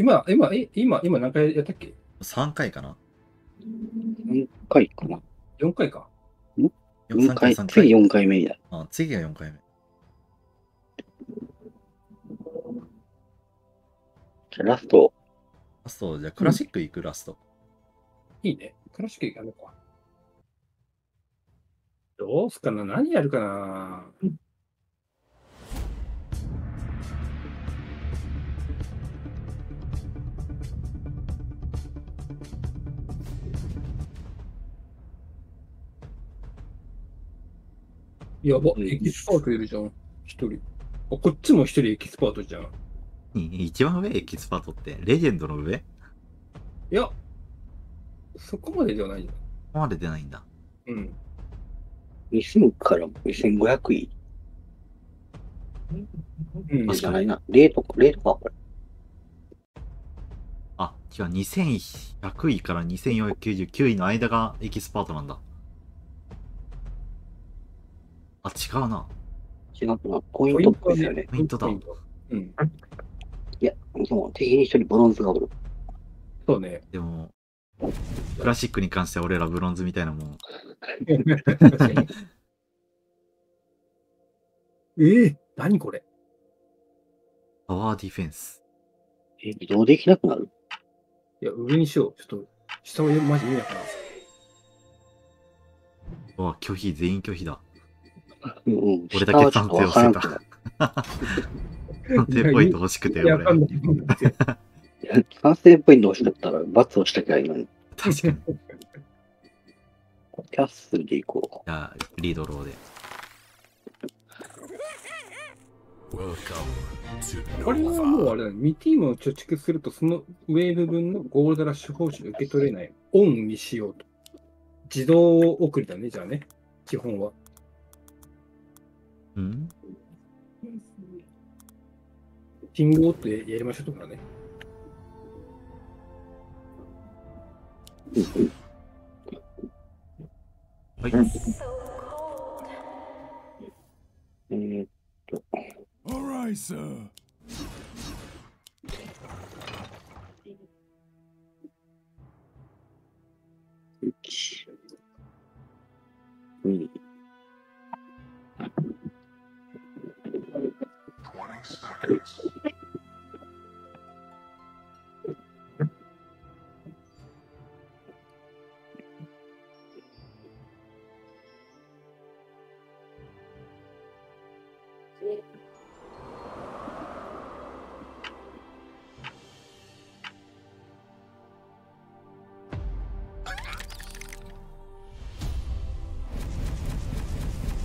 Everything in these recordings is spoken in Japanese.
今何回やったっけ？ 3 回かな？ 4 回かな？ 4回か。4回、次4回目だ。あ、次が4回目。じゃあラスト。ラスト、じゃあクラシック行く、ラスト。いいね。クラシック行かないか。どうすかな？何やるかな？やば、エキスパートいるじゃん、一人。あ、こっちも一人エキスパートじゃん。一番上エキスパートって、レジェンドの上？いや、そこまでではないじゃん。そこまででないんだ。うん。2000から2500位。うん、じゃないな。0とか、0とかこれ。あ、違う、2100位から2499位の間がエキスパートなんだ。あ、違うな。違うな。ポイントですよね。ポイントだ。うん。いや、もう敵に一人ブロンズがおる。そうね。でも、クラシックに関しては俺らブロンズみたいなもん。何これ？パワーディフェンス。移動できなくなる？いや、上にしよう。ちょっと、下をマジ見なくなる。うわ、拒否、全員拒否だ。俺だけ探偵をしてた。探偵ポイント欲しくて、俺。探偵ポイント欲しかったら、罰をしたきゃいいのに。確かに。キャッスルで行こう。じゃあ、リードローで。これはもうあれだね。2ティームを貯蓄すると、その上部分のゴールドラッシュ報酬受け取れない。オンにしようと。自動送りだね、じゃあね。基本は。うん、信号ってやりましょうとかね。はい。1、2。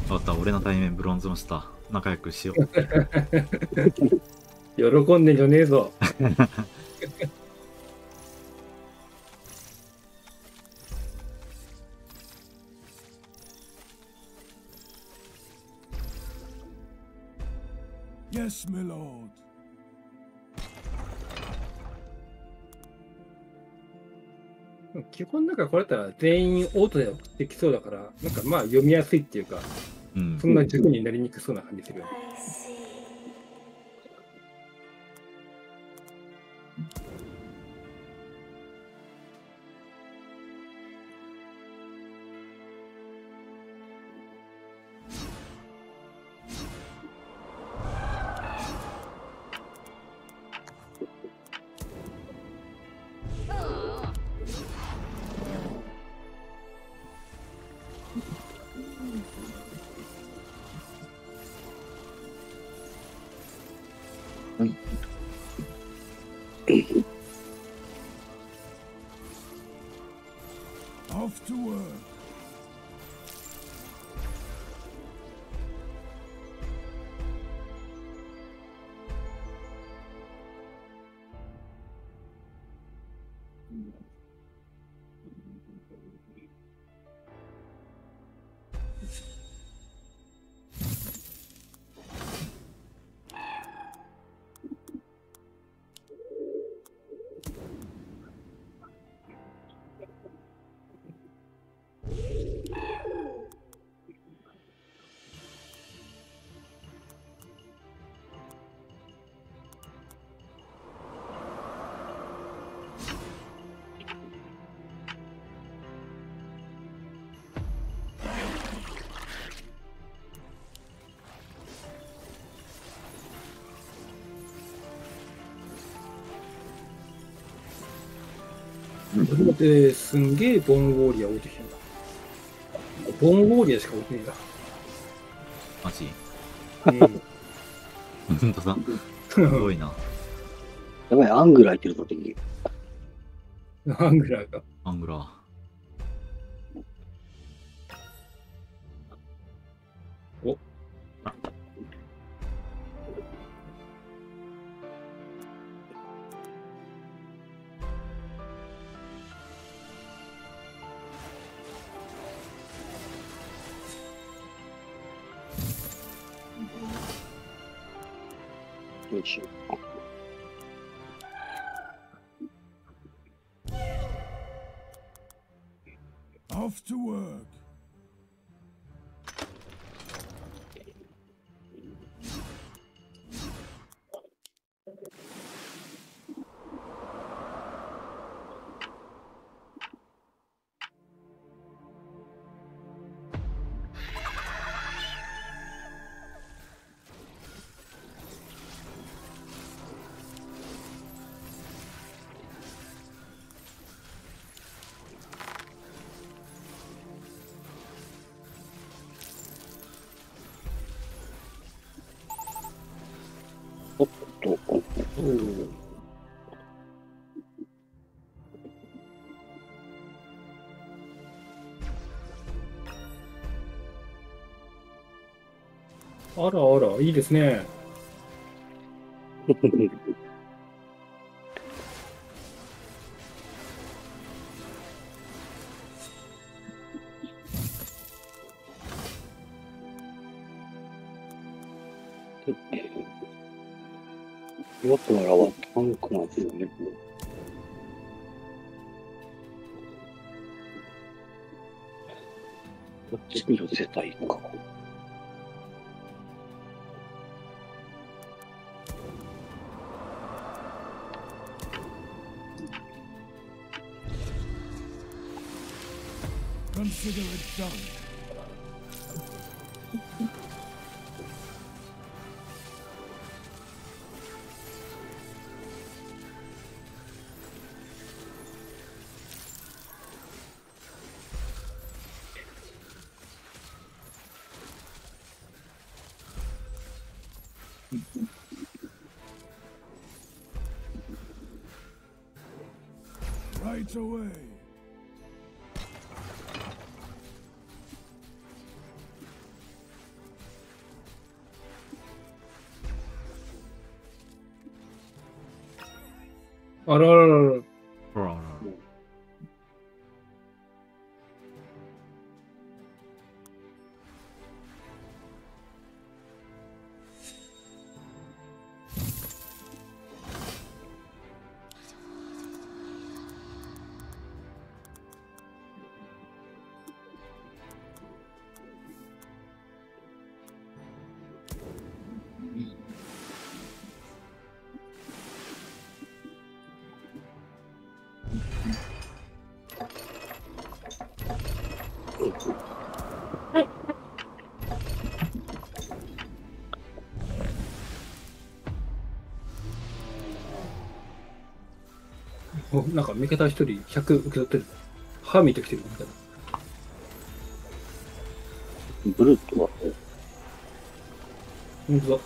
わかった、俺の対面ブロンズの下。仲良くしよう。喜んでんじゃねえぞ。Yes, my lord. 基本なんかこれだったら全員オートで送ってきそうだから、なんかまあ読みやすいっていうか。うん、そんな軸になりにくそうな感じするよね。ですんげえボーンウォーリア置いてきてんだ。ボーンウォーリアしか置いてねえだ。マジほんとだ。すごいな。やばい、アングラーいけるときに。アングラーか。アングラー。およいしょ。Off to work. あらあら、いいですね。よくならばタンクなんですよね。こっちに寄せたいか。Consider it done. Right away. あらあらあらあらあら。なんか味方一人100受け取ってる。歯見てきてるみたいな。ブルートは本当だ。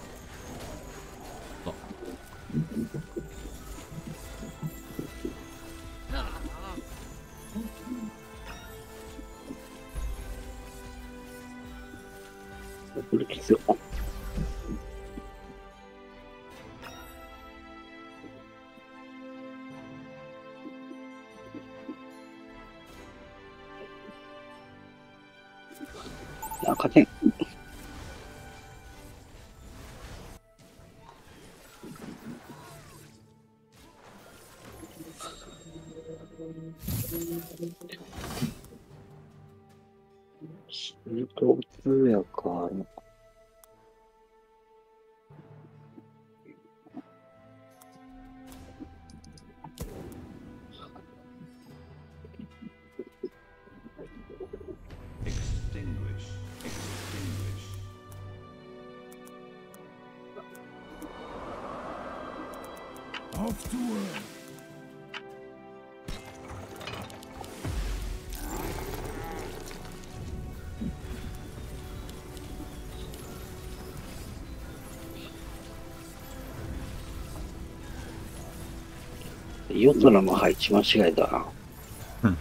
あブルートですよ。勝てん。シート通やか。夜空の配置間違いだな。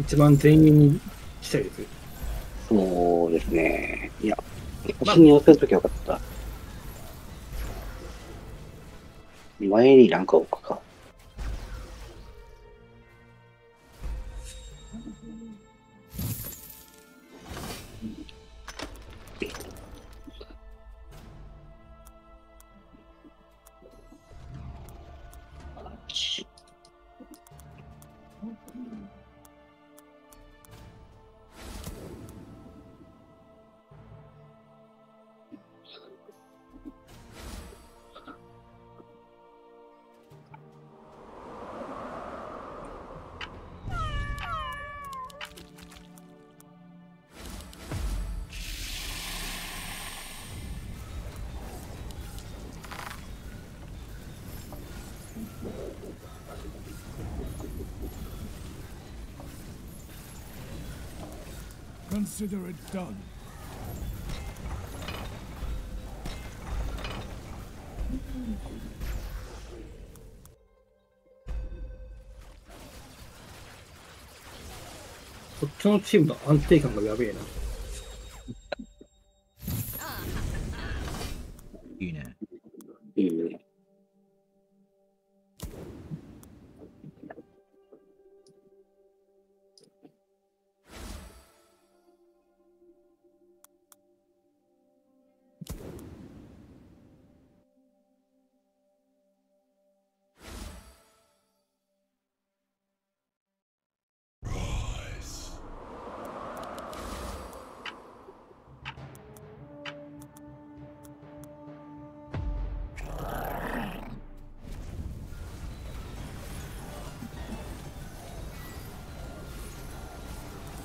一番前面にしたいです。そうですね。いや、星に寄せるときはよかった。前になんか置くか。Consider it done.こっちのチームの安定感がやべえな。いいね。いいね。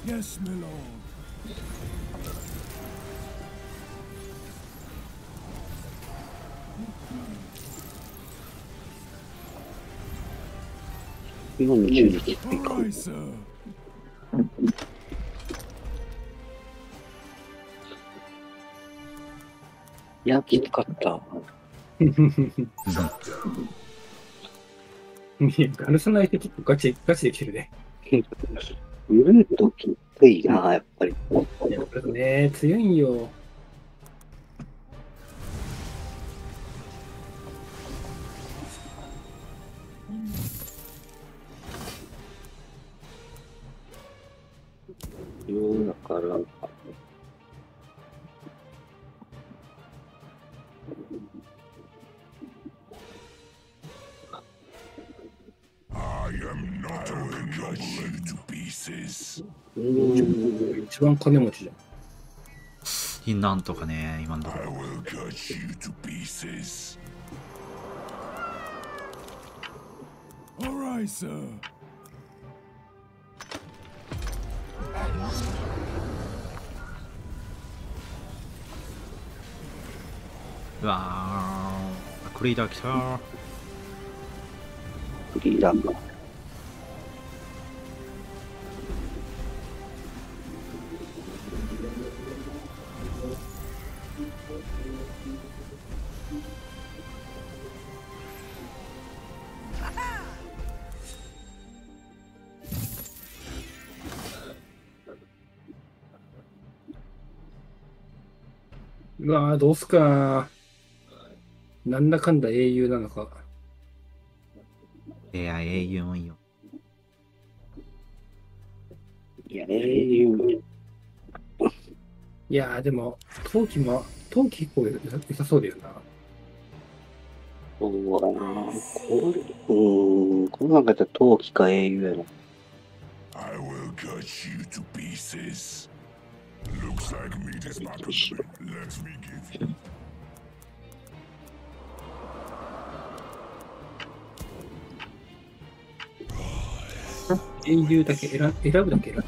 Yes, my lord. We want to choose it because. Yeah, it's got that. Yeah, ガルスナイって結構ガチできてるね。緩いときついな、やっぱり。やっぱりね、強いんよ。うん、だから。一番金持ちじゃん。なんとかね、今のところ。うわー、クリーダー来たー。クリーダーか。うわぁ、どうすか。なんだかんだ英雄なのか。いや、英雄もいいよ。いや、英雄。いや、でも、冬季結構良さそうだよな。そうだなぁ。この中やったら冬季か英雄やな。I will cut you to pieces.Looks like meat is not complete. Let me give you. Angel だけ選ぶだけ選ぶ。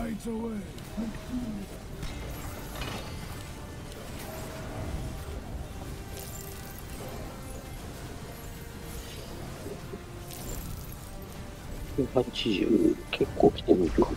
Right away.80結構来てもいいか。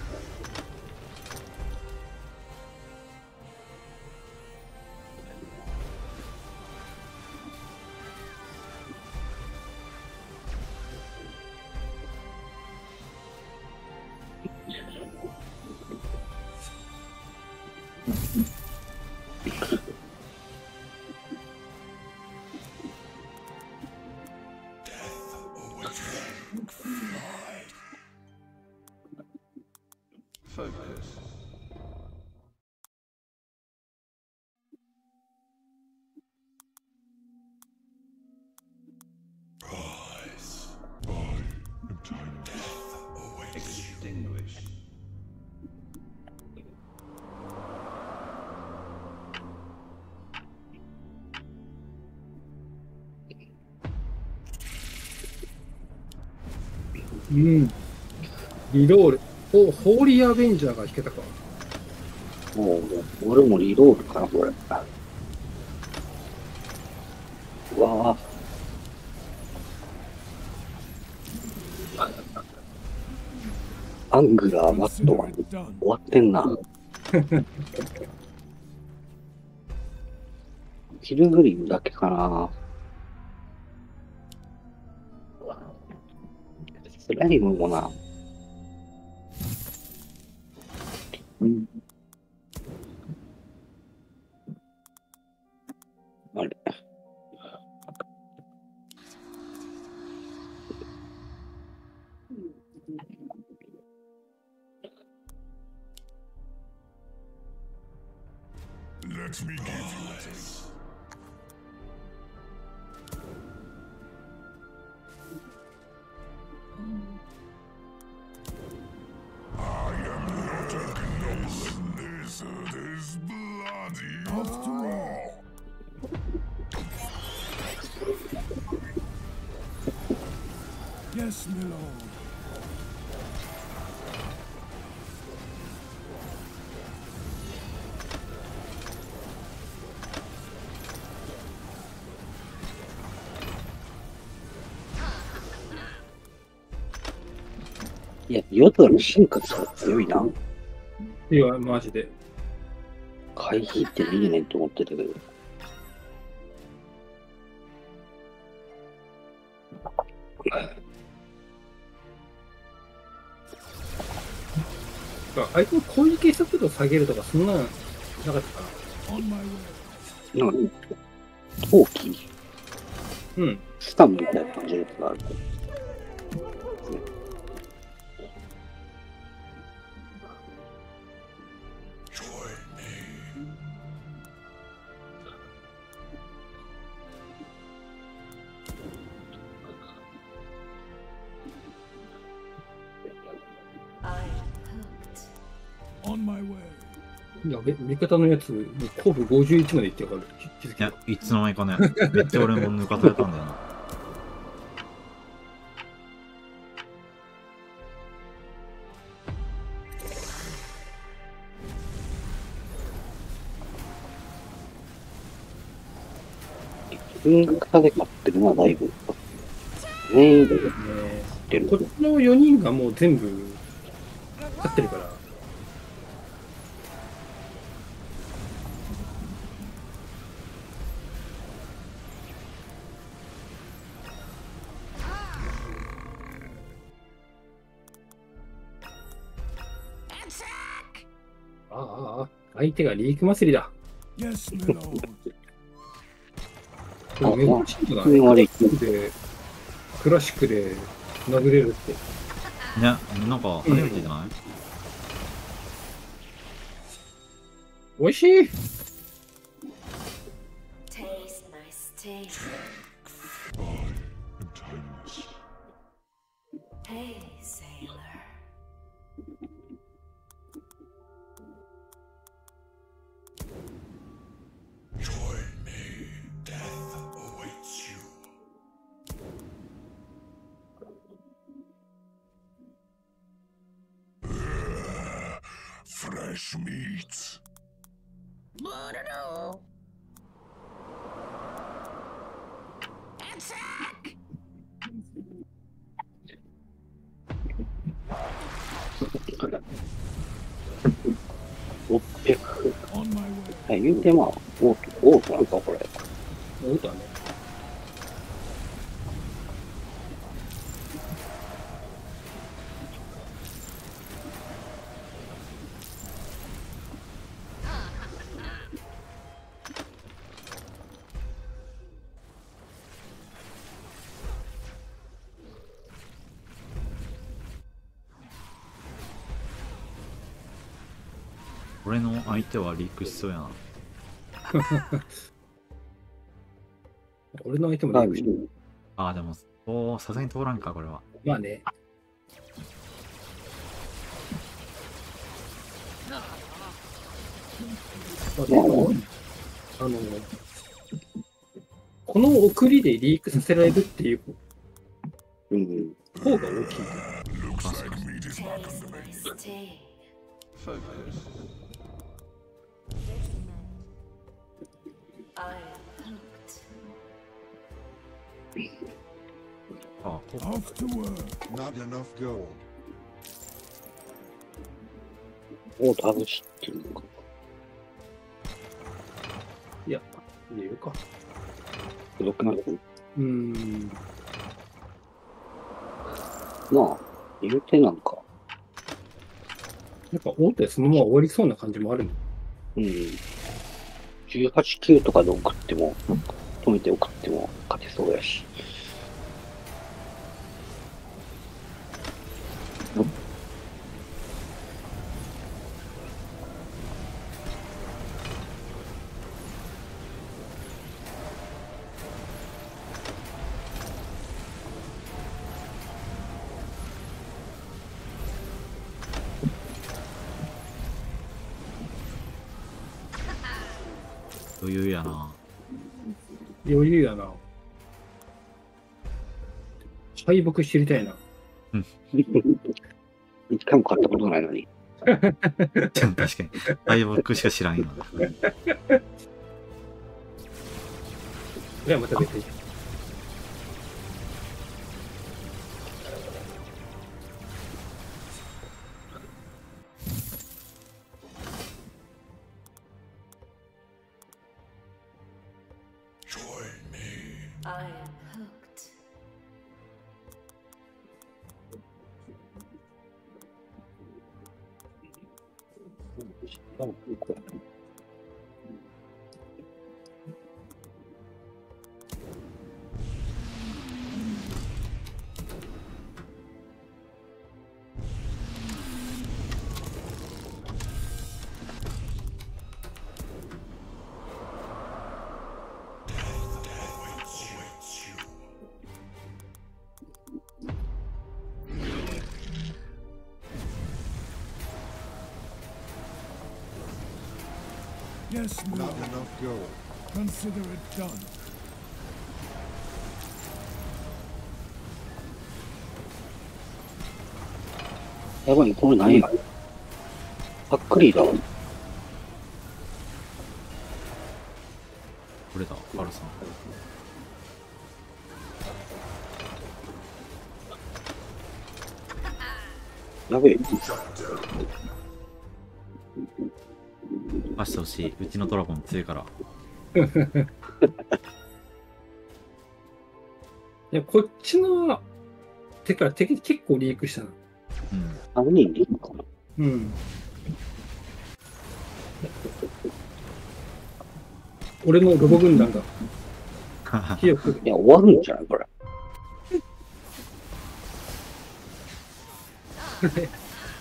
うん、リロール。お、ホーリーアベンジャーが引けたか。もう、俺もリロールかな、これ。うわぁ。アングラーマットマン終わってんな。キルグリムだけかな。スライムもな。うん、あれ。Let me give you this.いや、ヨドラの進化とか強いな。いや、マジで。回避っていいねって思ってたけど。あいつの攻撃速度下げるとかそんななかったかな。なんか陶器、うん、スタンみたいな感じのやつがある。味方のやつ、後部51までいってやがる。いや、いつの間にかね、めっちゃ俺も抜かされたんだよな。金額で買ってるのはだいぶ。全員で買ってる。こっちの4人がもう全部買ってるから。相手がリーク祭りだ。これ珍しいんじゃない？クラシックで殴れるって。ね、なんか初めてじゃない？おいしい。言うてまあ、オートなんかこれ。オートだね。俺の相手はリークしそうやな。俺の相手もリークしそう。ああ、でも、おお、さすがに通らんか、これは。まあね。この送りでリークさせられるっていう方が大きい。あ、おお、楽しいっていうか。いや、入れるか。まあ、入れてなんか。なんか王手そのまま終わりそうな感じもあるの。うん。18、9とかで送っても、止めて送っても勝てそうやし。余裕やな。余裕やな。敗北知りたいな。うん。一回も買ったことないのに。確かに。敗北しか知らんよな。いや、また別に。Yes, no. Not enough gold. Consider it done. That one, come on, I'm. Packly, that one. Where is that? Carlson. That way.出してほしい。うちのドラゴン強いから。いや、こっちの手から敵結構リークしたな。うん。3人リークかな。うん。俺のロボ軍団が。いや、終わるんじゃないこれ。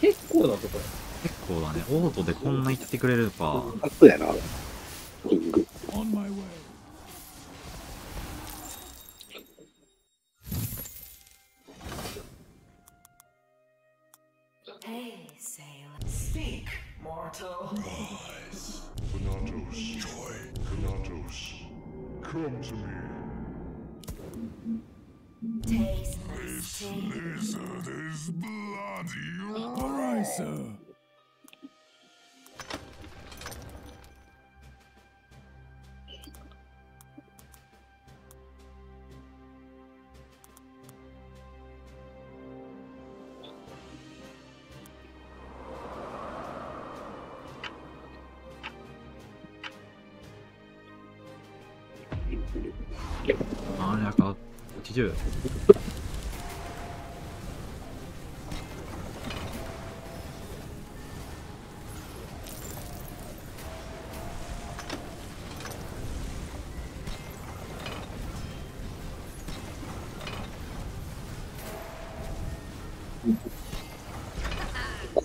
結構だぞこれ。結構だね、オートでこんな言ってくれるか。そうやな、キング。あれなんか80。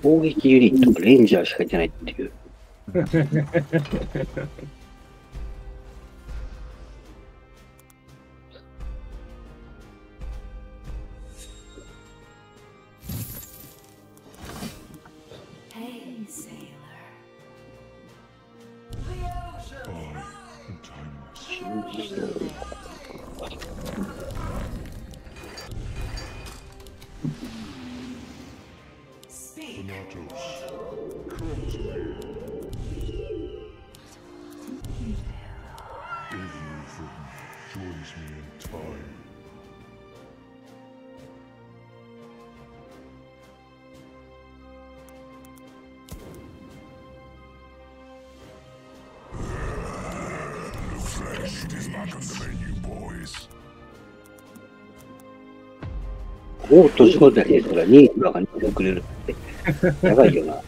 攻撃ユニットレンジャーしかいてないっていう。おう閉じ込んだりとかに今が2分くれるってやばいよな。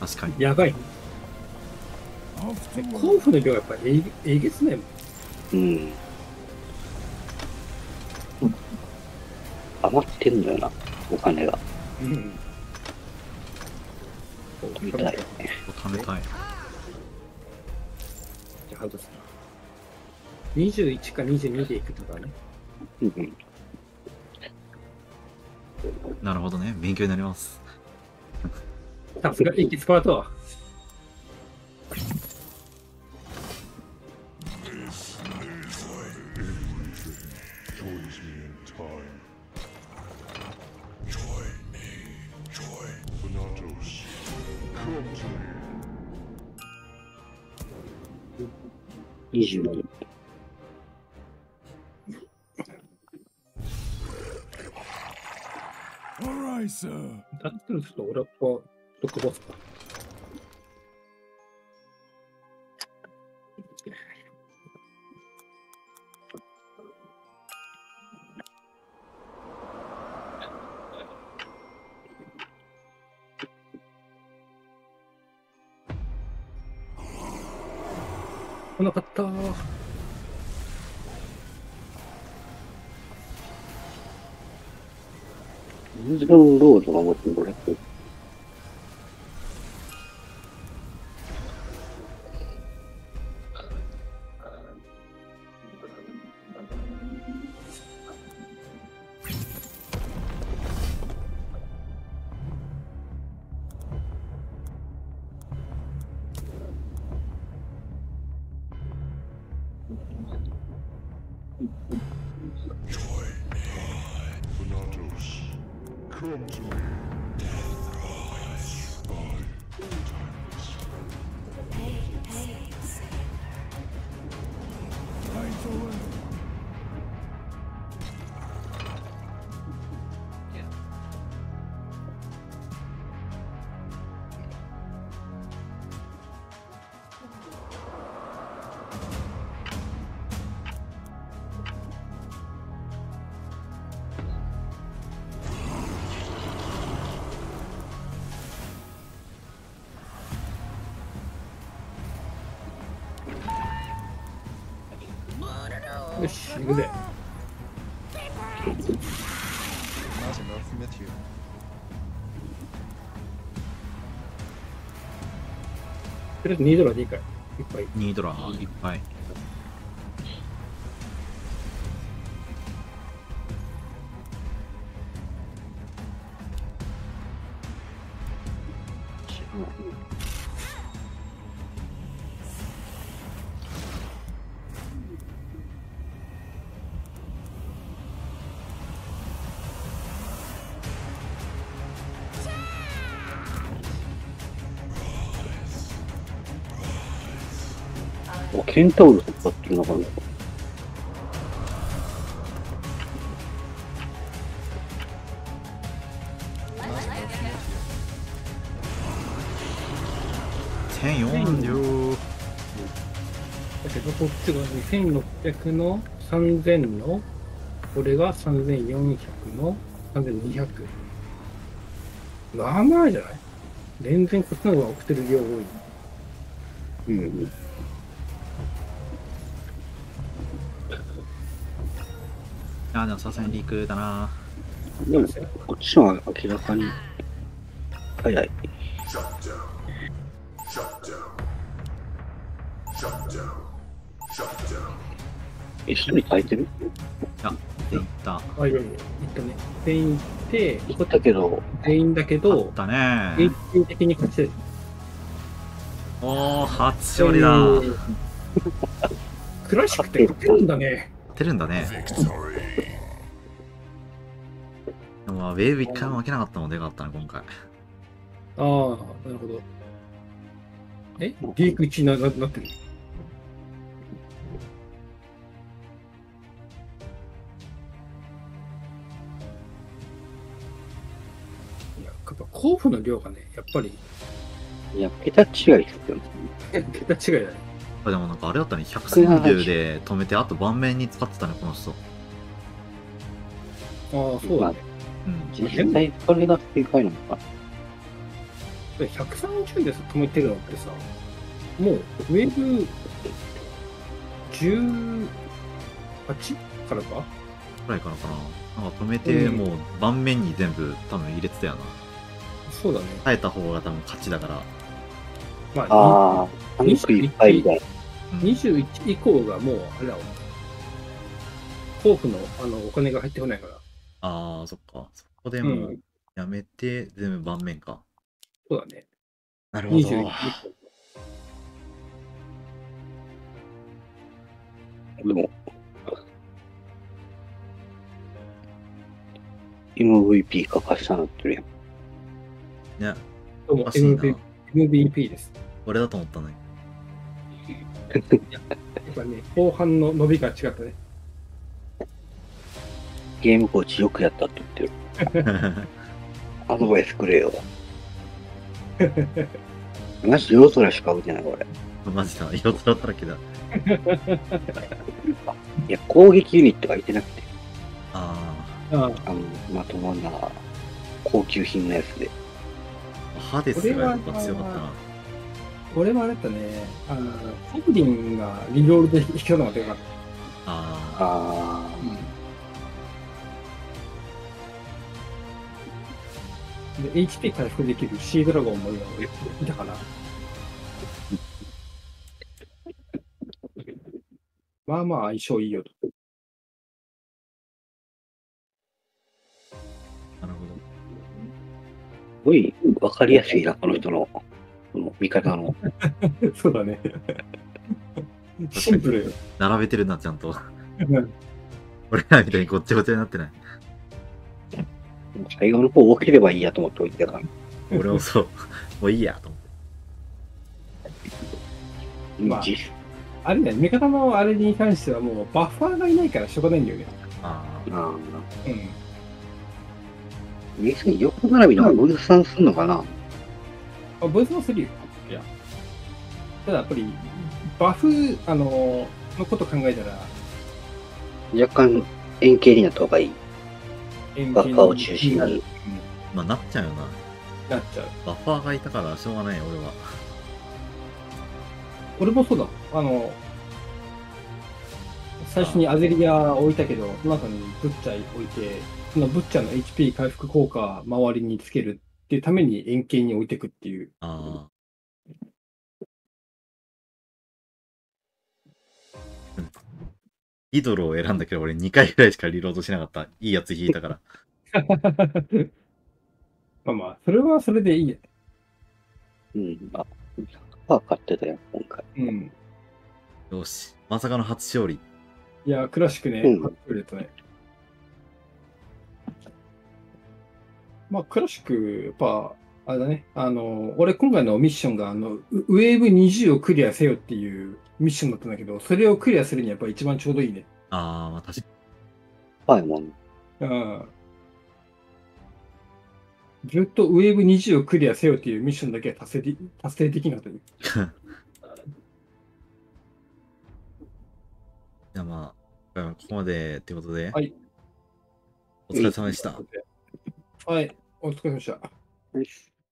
確かにやばい。コンフの量はやっぱりえげつないもん。うん、うん、余ってんだよなお金が。うんみたいね。貯めたい。じゃあハウトさん21か22でいくとかね。うんうん、なるほどね、勉強になります。さすがエキスパート。20。だったらちょっと俺はこうちょっとこぼすか。来なかったー。ズボンロードが持ってこれ。よし、行くぜ。とりあえず2ドラでいいかい。2ドラいっぱい。ケンタウルス使ってるのかな。1004両。だけどこっちが2600の3000の、これが3400の3200。まあまあじゃない。全然こっちの方が送ってる量多い。うん。あ、でもさすがに陸だな。でもこっちのは明らかに早い。一人空いてる？行った。あ、いやいや、行ったね。全員行って、行ったけど、全員だけど、行ったね。平均的に勝ちです。おー、初勝利だ。クラシックって勝てるんだね。勝てるんだね。でも、ウェーブ一回も負けなかったのでよかったね、今回。ああ、なるほど。え？ディーク1になってる？交付の量がね、やっぱり。いや、桁違いですよね。桁違いだね。でもなんかあれだったね、130で止めて、あと盤面に使ってたね、この人。ああ、そうだね。うん。実際、それが正解なのか。130で止めてるのってさ、もう、ウェーブ 18 からかくらいからかな。なんか止めて、もう盤面に全部多分入れてたよな。そうだね。耐えた方が多分勝ちだから。まあ、21以降がもう、あれだわ。甲府のお金が入ってこないから。ああ、そっか。そこでもう、やめて、全部盤面か。そうだね。なるほど。でも、MVP か貸したなってるやん。ね、MVP です。俺だと思ったね。やっぱね、後半の伸びが違ったね。ゲームコーチよくやったって言ってる。アドバイスくれよ。マジ夜空しか打てない、これ。マジだ、夜空だらけだ。いや、攻撃ユニットがいてなくて。まともな高級品のやつで。ハデスがやっぱ強かったな。俺はあれだね、ホブリンがリロールで引き取るのがでかかった。ああ。で、HP 回復できるシードラゴンもいたかな。まあまあ相性いいよと。なるほど。すごい分かりやすいな、この人の見方の。そうだね。シンプル。並べてるな、ちゃんと。俺らみたいにごっちゃごちゃになってない。最後の方、多ければいいやと思っておいてたから。俺もそう、もういいやと思って。まあ、あれだよ、味方のあれに関しては、もうバッファーがいないからしょうがないんだよね。横並びのブースさんするのかな。ブースもするよ。いや、ただやっぱりバフのこと考えたら若干円形になった方がいい。バッファーを中心に。まあなっちゃうよな。なっちゃう。バッファーがいたからしょうがないよ、俺は。俺もそうだ。最初にアゼリア置いたけど、その後にブッチャー置いて、そのブッチャーの HP 回復効果周りにつけるっていうために円形に置いていくっていう。あイドルを選んだけど、俺2回ぐらいしかリロードしなかった。いいやつ引いたから。まあまあ、それはそれでいいや。うん、あ、100%買ってたよ、今回。うん。よし、まさかの初勝利。いや、クラシックね、初勝利だったね。まあ、クラシック、やっぱ、あれだね、俺今回のミッションが、ウェーブ20をクリアせよっていうミッションだったんだけど、それをクリアするにやっぱ一番ちょうどいいね。ああ、確かに。はい、もん。うん。ずっとウェーブ20をクリアせよっていうミッションだけは達成できなかった。いや、まあ、ここまでってことで、はい、お疲れ様でした。はい。お疲れ様でした。